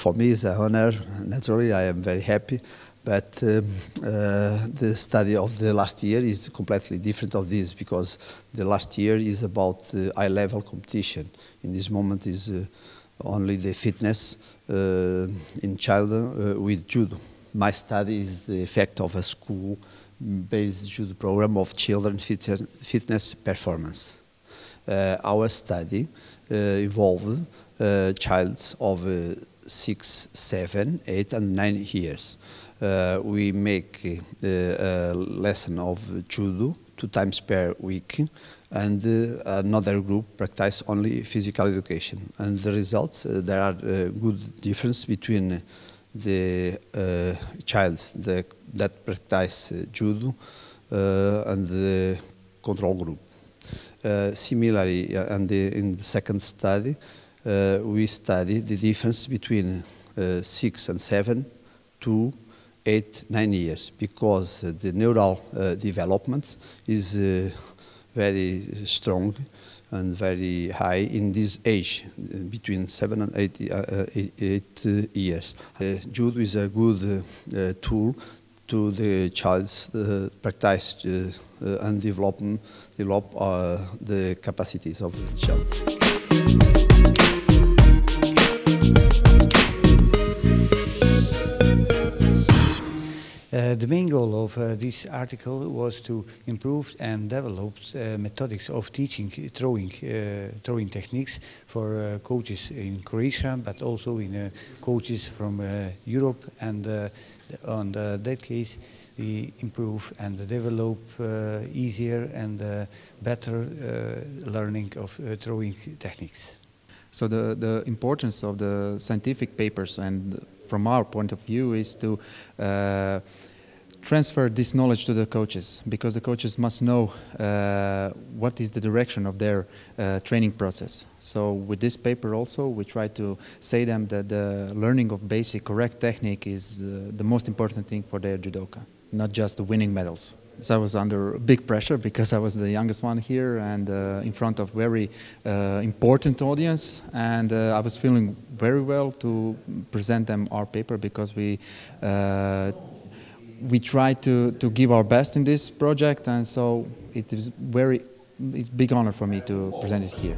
for me is an honor. Naturally, I am very happy. But the study of the last year is completely different of this, because the last year is about high-level competition. In this moment is only the fitness in children with judo. My study is the effect of a school-based judo program of children fitness performance. Our study involved childs of 6, 7, 8, and 9 years. We make a lesson of judo 2 times per week, and another group practice only physical education. And the results, there are good difference between the childs that practice judo and the control group. Similarly, and in the second study, we study the difference between 6 and 7 to 8, 9 years, because the neural development is very strong and very high in this age, between 7 and 8 years. Judo is a good tool to the child's practice and develop the capacities of the child. The main goal of this article was to improve and develop methodics of teaching throwing techniques for coaches in Croatia, but also in coaches from Europe. And on that case, we improve and develop easier and better learning of throwing techniques. So the importance of the scientific papers, and from our point of view, is to transfer this knowledge to the coaches, because the coaches must know what is the direction of their training process. So with this paper also we try to say them that the learning of basic correct technique is the most important thing for their judoka, not just winning medals. So I was under big pressure because I was the youngest one here and in front of very important audience, and I was feeling very well to present them our paper, because we try to give our best in this project, and so it is it's a big honor for me to present it here.